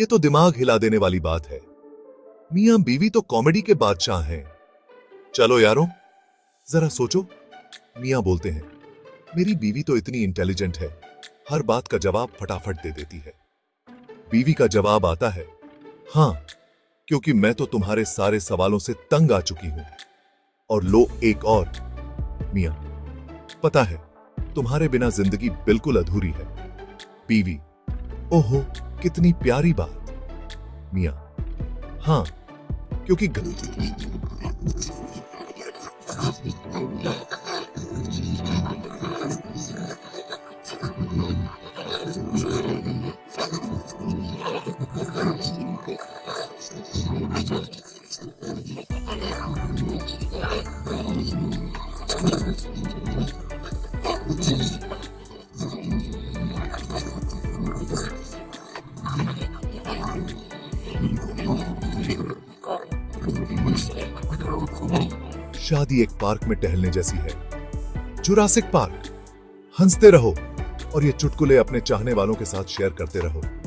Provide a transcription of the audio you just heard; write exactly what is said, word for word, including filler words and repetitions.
ये तो दिमाग हिला देने वाली बात है। मियां बीवी तो कॉमेडी के बादशाह हैं। चलो यारों, जरा सोचो। मियां बोलते हैं, मेरी बीवी तो इतनी इंटेलिजेंट है, हर बात का जवाब फटाफट दे देती है। बीवी का जवाब आता है, हाँ, क्योंकि मैं तो तुम्हारे सारे सवालों से तंग आ चुकी हूं। और लो एक और। मियां, पता है तुम्हारे बिना जिंदगी बिल्कुल अधूरी है। बीवी, ओहो कितनी प्यारी बात। मियां, हाँ, क्योंकि शादी एक पार्क में टहलने जैसी है। Jurassic Park. हंसते रहो और ये चुटकुले अपने चाहने वालों के साथ शेयर करते रहो।